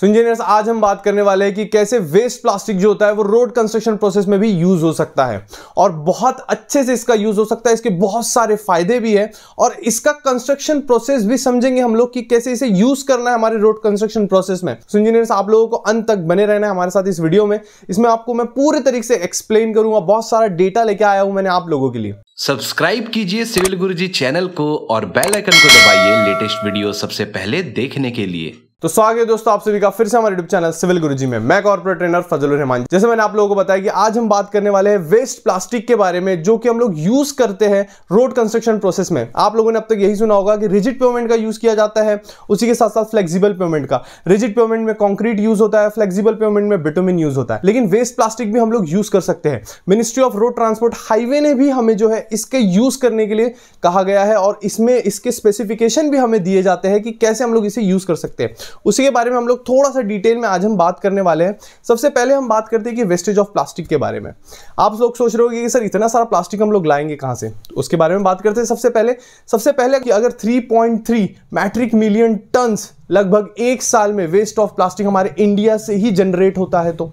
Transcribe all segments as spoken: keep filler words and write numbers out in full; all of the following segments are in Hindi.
सो इंजीनियर्स, आज हम बात करने वाले हैं कि कैसे वेस्ट प्लास्टिक जो होता है वो रोड कंस्ट्रक्शन प्रोसेस में भी यूज हो सकता है और बहुत अच्छे से इसका यूज हो सकता है। इसके बहुत सारे फायदे भी हैं और इसका कंस्ट्रक्शन प्रोसेस भी समझेंगे हम लोग कि कैसे इसे यूज करना है हमारे रोड कंस्ट्रक्शन प्रोसेस में। सो इंजीनियर्स, आप लोगों को अंत तक बने रहना है हमारे साथ इस वीडियो में। इसमें आपको मैं पूरे तरीके से एक्सप्लेन करूंगा, बहुत सारा डेटा लेके आया हूं मैंने आप लोगों के लिए। सब्सक्राइब कीजिए सिविल गुरुजी चैनल को और बेल आइकन को दबाइए लेटेस्ट वीडियो सबसे पहले देखने के लिए। तो स्वागत है दोस्तों आप सभी का फिर से हमारे यूट्यूब चैनल सिविल गुरुजी में। मैं कॉर्पोरेट ट्रेनर फजल रहमान। जैसे मैंने आप लोगों को बताया कि आज हम बात करने वाले हैं वेस्ट प्लास्टिक के बारे में, जो कि हम लोग यूज करते हैं रोड कंस्ट्रक्शन प्रोसेस में। आप लोगों ने अब तक यही सुना होगा कि रिजिड पेमेंट का यूज किया जाता है, उसी के साथ साथ फ्लेक्सिबल पेमेंट का। रिजिड पेमेंट में कॉन्क्रीट यूज होता है, फ्लेक्सिबल पेमेंट में बिटुमिन यूज होता है, लेकिन वेस्ट प्लास्टिक भी हम लोग यूज कर सकते हैं। Ministry of road transport highway ने भी हमें जो है इसके यूज करने के लिए कहा गया है और इसमें इसके स्पेसिफिकेशन भी हमें दिए जाते हैं कि कैसे हम लोग इसे यूज कर सकते हैं। उसी के बारे में हम लोग थोड़ा सा डिटेल में आज हम बात करने वाले हैं। सबसे पहले हम बात करते हैं कि वेस्टेज ऑफ प्लास्टिक के बारे में। आप लोग सोच रहे होंगे कि सर इतना सारा प्लास्टिक हम लोग लाएंगे कहां से, तो उसके बारे में बात करते हैं। सबसे पहले सबसे पहले कि अगर three point three metric million tons लगभग एक साल में वेस्ट ऑफ प्लास्टिक हमारे इंडिया से ही जनरेट होता है, तो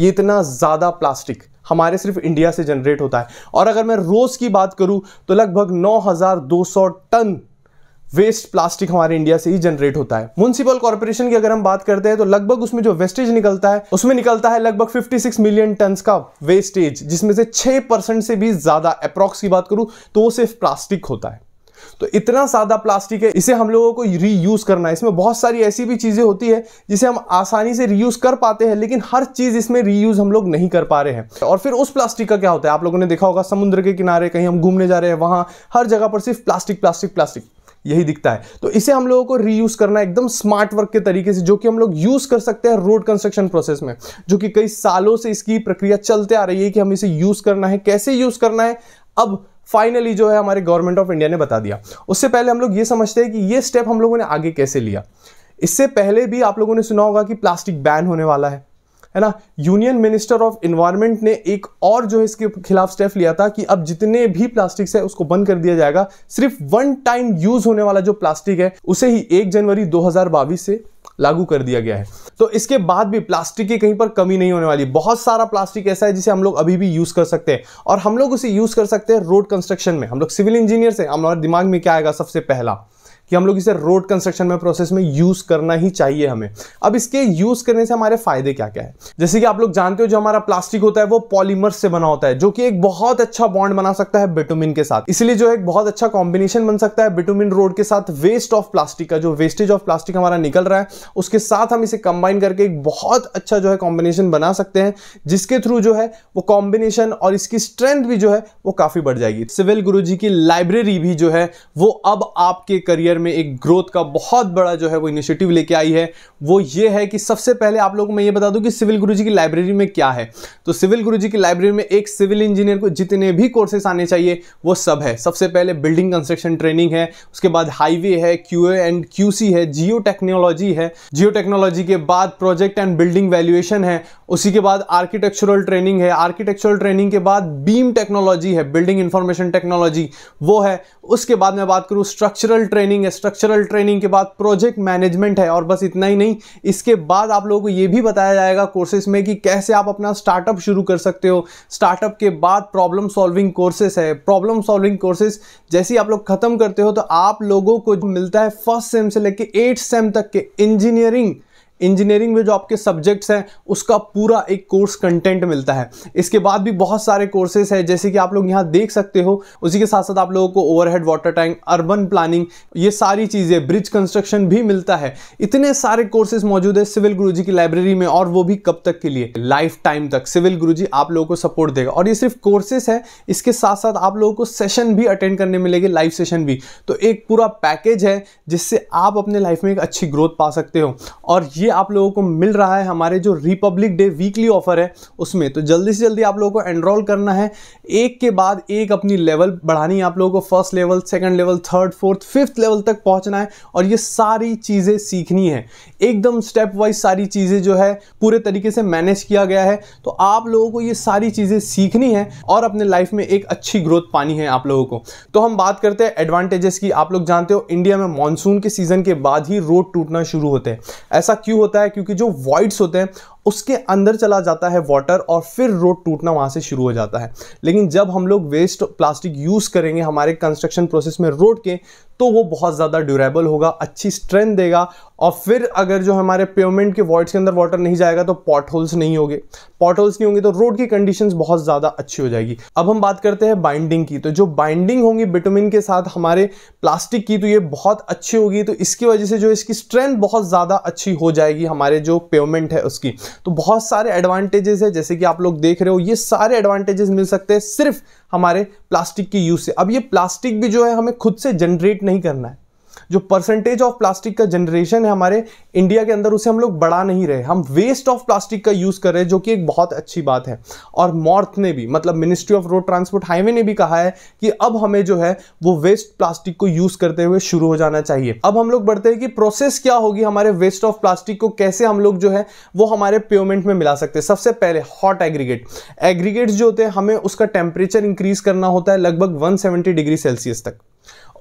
ये इतना ज्यादा प्लास्टिक हमारे सिर्फ इंडिया से जनरेट होता है। और अगर मैं रोज की बात करूं तो लगभग नौ हजार दो सौ टन वेस्ट प्लास्टिक हमारे इंडिया से ही जनरेट होता है। म्युनिसिपल कॉर्पोरेशन की अगर हम बात करते हैं तो लगभग उसमें जो वेस्टेज निकलता है उसमें निकलता है लगभग छप्पन मिलियन टन का वेस्टेज, जिसमें से छह परसेंट से भी ज्यादा अप्रॉक्स की बात करूं तो वो सिर्फ प्लास्टिक होता है। तो इतना ज्यादा प्लास्टिक है, इसे हम लोगों को रीयूज करना है। इसमें बहुत सारी ऐसी भी चीजें होती है जिसे हम आसानी से रीयूज कर पाते हैं, लेकिन हर चीज इसमें रीयूज हम लोग नहीं कर पा रहे हैं। और फिर उस प्लास्टिक का क्या होता है, आप लोगों ने देखा होगा समुद्र के किनारे कहीं हम घूमने जा रहे हैं, वहां हर जगह पर सिर्फ प्लास्टिक प्लास्टिक प्लास्टिक यही दिखता है। तो इसे हम लोगों को रीयूज करना है एकदम स्मार्ट वर्क के तरीके से, जो कि हम लोग यूज कर सकते हैं रोड कंस्ट्रक्शन प्रोसेस में, जो कि कई सालों से इसकी प्रक्रिया चलते आ रही है कि हम इसे यूज करना है। कैसे यूज करना है अब फाइनली जो है हमारे गवर्नमेंट ऑफ इंडिया ने बता दिया। उससे पहले हम लोग ये समझते हैं कि ये स्टेप हम लोगों ने आगे कैसे लिया। इससे पहले भी आप लोगों ने सुना होगा कि प्लास्टिक बैन होने वाला है है ना। यूनियन मिनिस्टर ऑफ इन्वायरमेंट ने एक और जो है इसके खिलाफ स्टेप लिया था कि अब जितने भी प्लास्टिक्स है उसको बंद कर दिया जाएगा। सिर्फ वन टाइम यूज होने वाला जो प्लास्टिक है उसे ही एक जनवरी दो हज़ार बाईस से लागू कर दिया गया है। तो इसके बाद भी प्लास्टिक की कहीं पर कमी नहीं होने वाली। बहुत सारा प्लास्टिक ऐसा है जिसे हम लोग अभी भी यूज कर सकते हैं और हम लोग उसे यूज कर सकते हैं रोड कंस्ट्रक्शन में। हम लोग सिविल इंजीनियर्स हैं, हमारे दिमाग में क्या आएगा सबसे पहला कि हम लोग इसे रोड कंस्ट्रक्शन में प्रोसेस में यूज करना ही चाहिए हमें। अब इसके यूज करने से हमारे फायदे क्या क्या है, जैसे कि आप लोग जानते हो जो हमारा प्लास्टिक होता है वो पॉलीमर्स से बना होता है, जो कि एक बहुत अच्छा बॉन्ड बना सकता है बिटुमिन के साथ। इसलिए जो एक बहुत अच्छा कॉम्बिनेशन बन सकता है बिटुमिन रोड के साथ वेस्ट ऑफ प्लास्टिक का, जो वेस्टेज ऑफ प्लास्टिक हमारा निकल रहा है उसके साथ हम इसे कंबाइन करके एक बहुत अच्छा जो है कॉम्बिनेशन बना सकते हैं, जिसके थ्रू जो है वो कॉम्बिनेशन और इसकी स्ट्रेंथ भी जो है वो काफी बढ़ जाएगी। सिविल गुरुजी की लाइब्रेरी भी जो है वो अब आपके करियर में एक ग्रोथ का बहुत बड़ा जो है वो इनिशिएटिव लेके आई है। वो ये है कि सबसे पहले आप लोगों को मैं ये बता दूं कि सिविल गुरुजी की लाइब्रेरी में क्या है। तो सिविल गुरुजी की लाइब्रेरी में एक सिविल इंजीनियर को जितने भी कोर्सेस आने चाहिए वो सब है। सबसे पहले बिल्डिंग कंस्ट्रक्शन ट्रेनिंग है, उसके बाद हाईवे है, क्यूए एंड क्यूसी है, जियो टेक्नोलॉजी है, जियो टेक्नोलॉजी के बाद प्रोजेक्ट एंड बिल्डिंग वैल्यूएशन है, उसी के बाद आर्किटेक्चुरल ट्रेनिंग है, आर्किटेक्चुरल ट्रेनिंग के बाद बीम टेक्नोलॉजी है, बिल्डिंग इंफॉर्मेशन टेक्नोलॉजी वो है। उसके बाद मैं बात करूँ स्ट्रक्चरल ट्रेनिंग, स्ट्रक्चरल ट्रेनिंग के बाद प्रोजेक्ट मैनेजमेंट है। और बस इतना ही नहीं, इसके बाद आप लोगों को यह भी बताया जाएगा कोर्सेज में कि कैसे आप अपना स्टार्टअप शुरू कर सकते हो। स्टार्टअप के बाद प्रॉब्लम सॉल्विंग कोर्सेज है। प्रॉब्लम सॉल्विंग कोर्सेज जैसे ही आप लोग खत्म करते हो तो आप लोगों को मिलता है फर्स्ट सेम से लेके एट सेम तक के इंजीनियरिंग इंजीनियरिंग में जो आपके सब्जेक्ट्स हैं उसका पूरा एक कोर्स कंटेंट मिलता है। इसके बाद भी बहुत सारे कोर्सेज हैं जैसे कि आप लोग यहाँ देख सकते हो। उसी के साथ साथ आप लोगों को overhead water tank, urban planning, ये सारी चीज़ें, ब्रिज कंस्ट्रक्शन भी मिलता है। इतने सारे कोर्सेज मौजूद है सिविल गुरुजी की लाइब्रेरी में, और वो भी कब तक के लिए, लाइफ टाइम तक सिविल गुरुजी आप लोगों को सपोर्ट देगा। और ये सिर्फ कोर्सेज है, इसके साथ साथ आप लोगों को सेशन भी अटेंड करने मिलेंगे, लाइव सेशन भी। तो एक पूरा पैकेज है जिससे आप अपने लाइफ में एक अच्छी ग्रोथ पा सकते हो। और ये आप लोगों को मिल रहा है हमारे जो रिपब्लिक डे वीकली ऑफर है उसमें। तो जल्दी से जल्दी आप लोगों को एनरोल करना है, एक के बाद एक अपनी लेवल बढ़ानी है। आप लोगों को first level, second level, third, fourth, fifth level तक पहुंचना है और ये सारी चीज़ें सीखनी है एकदम स्टेप वाइज। सारी चीज़ें जो है पूरे तरीके से मैनेज किया गया है, तो आप लोगों को ये सारी चीज़ें सीखनी है और अपने लाइफ में एक अच्छी ग्रोथ पानी है आप लोगों को। तो हम बात करते हैं एडवांटेजेस की। आप लोग जानते हो इंडिया में मानसून के सीजन के बाद ही रोड टूटना शुरू होते हैं। ऐसा क्यों क्यों होता है? क्योंकि जो वॉइड्स होते हैं उसके अंदर चला जाता है वाटर और फिर रोड टूटना वहाँ से शुरू हो जाता है। लेकिन जब हम लोग वेस्ट प्लास्टिक यूज़ करेंगे हमारे कंस्ट्रक्शन प्रोसेस में रोड के, तो वो बहुत ज़्यादा ड्यूरेबल होगा, अच्छी स्ट्रेंथ देगा। और फिर अगर जो हमारे पेवमेंट के वॉइड्स के अंदर वाटर नहीं जाएगा तो पॉट होल्स नहीं होंगे, पॉट होल्स नहीं होंगे तो रोड की कंडीशंस बहुत ज़्यादा अच्छी हो जाएगी। अब हम बात करते हैं बाइंडिंग की, तो जो बाइंडिंग होंगी बिटुमिन के साथ हमारे प्लास्टिक की, तो ये बहुत अच्छी होगी। तो इसकी वजह से जो इसकी स्ट्रेंथ बहुत ज़्यादा अच्छी हो जाएगी हमारे जो पेवमेंट है उसकी। तो बहुत सारे एडवांटेजेस है जैसे कि आप लोग देख रहे हो, ये सारे एडवांटेजेस मिल सकते हैं सिर्फ हमारे प्लास्टिक की यूज से। अब ये प्लास्टिक भी जो है हमें खुद से जनरेट नहीं करना है, जो परसेंटेज ऑफ प्लास्टिक का जनरेशन है हमारे इंडिया के अंदर उसे हम लोग बढ़ा नहीं रहे, हम वेस्ट ऑफ प्लास्टिक का यूज़ कर रहे हैं, जो कि एक बहुत अच्छी बात है। और मॉर्थ ने भी, मतलब ministry of road transport highway ने भी कहा है कि अब हमें जो है वो वेस्ट प्लास्टिक को यूज़ करते हुए शुरू हो जाना चाहिए। अब हम लोग बढ़ते हैं कि प्रोसेस क्या होगी हमारे वेस्ट ऑफ प्लास्टिक को, कैसे हम लोग जो है वो हमारे पेवमेंट में मिला सकते हैं। सबसे पहले हॉट एग्रीगेट, एग्रीगेट्स जो होते हैं हमें उसका टेम्परेचर इंक्रीज करना होता है लगभग एक सौ सत्तर डिग्री सेल्सियस तक।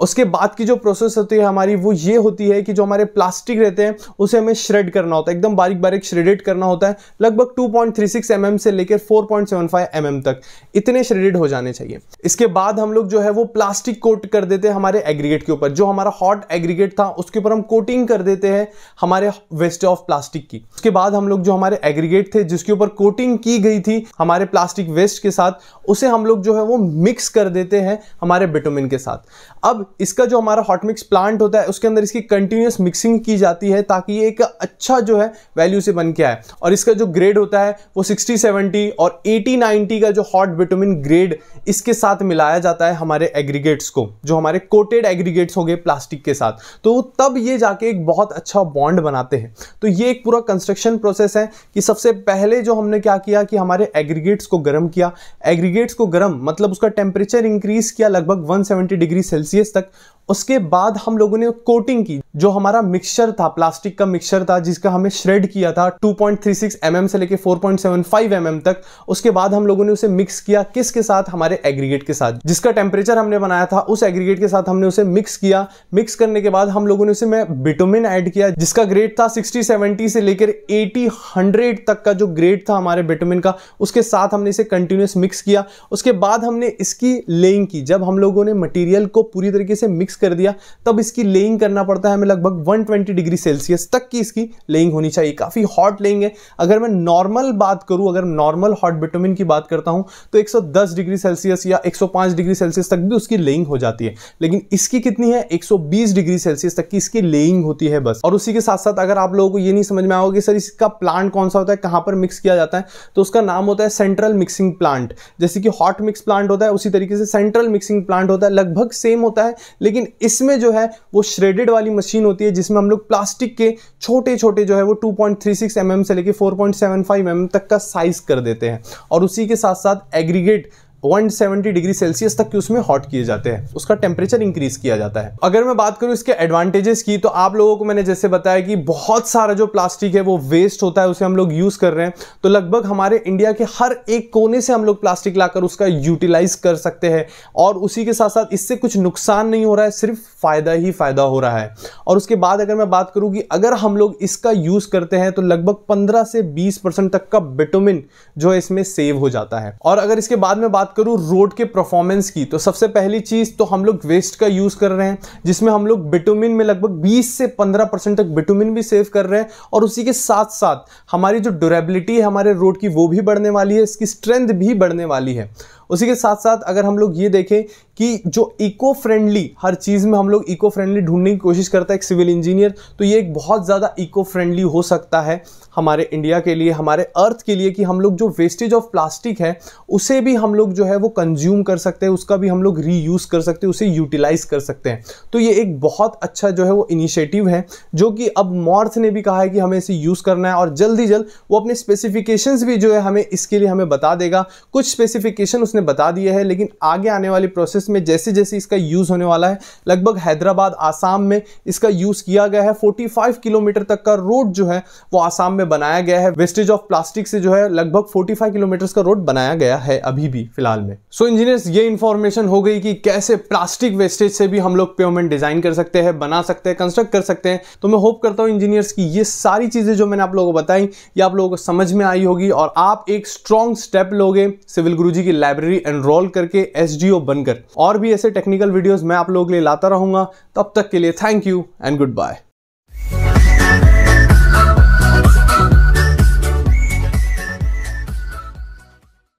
उसके बाद की जो प्रोसेस होती है हमारी वो ये होती है कि जो हमारे प्लास्टिक रहते हैं उसे हमें श्रेड करना होता है, एकदम बारीक बारीक श्रेडेड करना होता है, लगभग two point three six mm से लेकर four point seven five mm तक इतने श्रेडेड हो जाने चाहिए। इसके बाद हम लोग जो है वो प्लास्टिक कोट कर देते हैं हमारे एग्रीगेट के ऊपर, जो हमारा हॉट एग्रीगेट था उसके ऊपर हम कोटिंग कर देते हैं हमारे वेस्ट ऑफ प्लास्टिक की। उसके बाद हम लोग जो हमारे एग्रीगेट थे जिसके ऊपर कोटिंग की गई थी हमारे प्लास्टिक वेस्ट के साथ, उसे हम लोग जो है वो मिक्स कर देते हैं हमारे बिटुमिन के साथ। अब इसका जो हमारा हॉट मिक्स प्लांट होता है उसके अंदर इसकी कंटिन्यूस मिक्सिंग की जाती है ताकि ये एक अच्छा जो है वैल्यू से बन के आए। और इसका जो ग्रेड होता है वो सिक्सटी सेवेंटी और एटी नाइंटी का जो हॉट बिटुमिन ग्रेड इसके साथ मिलाया जाता है हमारे एग्रीगेट्स को, जो हमारे कोटेड एग्रीगेट्स हो गए प्लास्टिक के साथ, तो तब ये जाके एक बहुत अच्छा बॉन्ड बनाते हैं। तो ये एक पूरा कंस्ट्रक्शन प्रोसेस है कि सबसे पहले जो हमने क्या किया कि हमारे एग्रीगेट्स को गर्म किया, एग्रीगेट्स को गर्म मतलब उसका टेम्परेचर इंक्रीज किया लगभग एक सौ सत्तर डिग्री सेल्सियस तक। उसके बाद हम लोगों ने कोटिंग की, जो हमारा मिक्सचर था, प्लास्टिक का मिक्सचर था जिसका हमें श्रेड किया था two point three six mm से लेके four point seven five mm तक। उसके बाद हम लोगों ने उसे मिक्स किया किसके साथ, हमारे एग्रीगेट के साथ जिसका टेम्परेचर हमने बनाया था उस एग्रीगेट के साथ हमने उसे मिक्स किया। मिक्स करने के बाद हम लोगों ने उसे में बिटुमिन ऐड किया जिसका ग्रेड था सिक्सटी सेवेंटी से लेकर एटी हंड्रेड तक का जो ग्रेड था हमारे बिटुमिन का, उसके साथ हमने इसे कंटिन्यूस मिक्स किया। उसके बाद हमने इसकी लेइंग की, जब हम लोगों ने मटीरियल को पूरी तरीके से मिक्स कर दिया तब इसकी लेइंग करना पड़ता है हमें लगभग एक सौ बीस डिग्री सेल्सियस तक की इसकी लेइंग होनी चाहिए। काफी हॉट लेइंग है, अगर मैं नॉर्मल बात करूं, अगर नॉर्मल हॉट बिटुमिन की बात करता हूं तो एक सौ दस डिग्री सेल्सियस या एक सौ पाँच डिग्री सेल्सियस तक भी उसकी लेइंग हो जाती है, लेकिन इसकी कितनी है, एक सौ बीस डिग्री सेल्सियस तक की इसकी लेइंग होती है बस। और उसी के साथ साथ अगर आप लोगों को यह नहीं समझ में आओगे सर इसका प्लांट कौन सा होता है, कहां पर मिक्स किया जाता है, तो उसका नाम होता है सेंट्रल मिक्सिंग प्लांट। जैसे कि हॉट मिक्स प्लांट होता है उसी तरीके से सेंट्रल मिक्सिंग प्लांट होता है, लगभग सेम होता है, लेकिन इसमें जो है वो श्रेडेड वाली मशीन होती है जिसमें हम लोग प्लास्टिक के छोटे छोटे जो है वो two point three six mm से लेके four point seven five mm तक का साइज कर देते हैं। और उसी के साथ साथ एग्रीगेट एक सौ सत्तर डिग्री सेल्सियस तक के उसमें हॉट किए जाते हैं, उसका टेम्परेचर इंक्रीज किया जाता है। अगर मैं बात करूं इसके एडवांटेजेस की, तो आप लोगों को मैंने जैसे बताया कि बहुत सारा जो प्लास्टिक है वो वेस्ट होता है, उसे हम लोग यूज कर रहे हैं, तो लगभग हमारे इंडिया के हर एक कोने से हम लोग प्लास्टिक लाकर उसका यूटिलाइज कर सकते हैं। और उसी के साथ साथ इससे कुछ नुकसान नहीं हो रहा है, सिर्फ फायदा ही फायदा हो रहा है। और उसके बाद अगर मैं बात करूँ कि अगर हम लोग इसका यूज करते हैं तो लगभग पंद्रह से बीस परसेंट तक का बिटुमिन जो है इसमें सेव हो जाता है। और अगर इसके बाद में बात करूं रोड के परफॉर्मेंस की, तो सबसे पहली चीज तो हम लोग वेस्ट का यूज कर रहे हैं जिसमें हम लोग बिटुमिन में लगभग बीस से पंद्रह परसेंट तक बिटुमिन भी सेव कर रहे हैं। और उसी के साथ साथ हमारी जो ड्यूरेबिलिटी है हमारे रोड की वो भी बढ़ने वाली है, इसकी स्ट्रेंथ भी बढ़ने वाली है। उसी के साथ साथ अगर हम लोग ये देखें कि जो इको फ्रेंडली, हर चीज़ में हम लोग इको फ्रेंडली ढूंढने की कोशिश करता है एक सिविल इंजीनियर, तो ये एक बहुत ज़्यादा इको फ्रेंडली हो सकता है हमारे इंडिया के लिए, हमारे अर्थ के लिए, कि हम लोग जो वेस्टेज ऑफ प्लास्टिक है उसे भी हम लोग जो है वो कंज्यूम कर सकते हैं, उसका भी हम लोग री यूज़ कर सकते हैं, उसे यूटिलाइज़ कर सकते हैं। तो ये एक बहुत अच्छा जो है वो इनिशिएटिव है, जो कि अब मॉर्थ ने भी कहा है कि हमें इसे यूज़ करना है और जल्द ही जल्द वो अपने स्पेसिफिकेशंस भी जो है हमें इसके लिए हमें बता देगा। कुछ स्पेसिफिकेशन उसने बता दिए हैं, लेकिन आगे आने वाली प्रोसेस में जैसे जैसे इसका यूज़ होने वाला है, लगभग हैदराबाद आसाम में इसका यूज़ किया गया है। पैंतालीस किलोमीटर तक का रोड जो है वो आसाम में बनाया गया है। वेस्टेज ऑफ प्लास्टिक से जो है लगभग पैंतालीस किलोमीटर का रोड बनाया गया है अभी भी फिलहाल में। सो इंजीनियर्स, ये इन्फॉर्मेशन हो गई कि कैसे प्लास्टिक वेस्टेज से भी हम लोग पेवमेंट डिजाइन कर सकते हैं, बना सकते हैं, कंस्ट्रक्ट कर सकते हैं। तो मैं होप करता हूँ इंजीनियर्स की ये सारी चीज़ें जो मैंने आप लोगों को बताई ये आप लोगों को समझ में आई होगी और आप एक स्ट्रॉन्ग स्टेप लोगे सिविल गुरुजी की लाइब्रेरी एनरोल करके एसडीओ बनकर। और भी ऐसे टेक्निकल वीडियोस मैं आप लोगों के लिए लाता रहूंगा। तब तक के लिए thank you and good bye.